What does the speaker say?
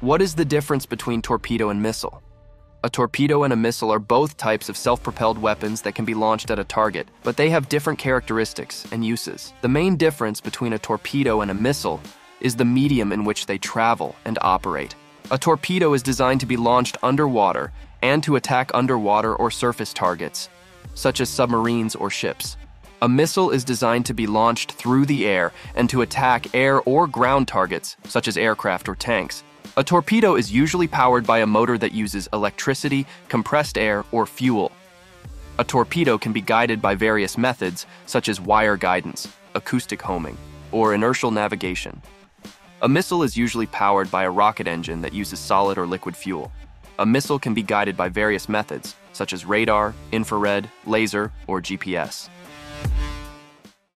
What is the difference between torpedo and missile? A torpedo and a missile are both types of self-propelled weapons that can be launched at a target, but they have different characteristics and uses. The main difference between a torpedo and a missile is the medium in which they travel and operate. A torpedo is designed to be launched underwater and to attack underwater or surface targets, such as submarines or ships. A missile is designed to be launched through the air and to attack air or ground targets, such as aircraft or tanks. A torpedo is usually powered by a motor that uses electricity, compressed air, or fuel. A torpedo can be guided by various methods, such as wire guidance, acoustic homing, or inertial navigation. A missile is usually powered by a rocket engine that uses solid or liquid fuel. A missile can be guided by various methods, such as radar, infrared, laser, or GPS.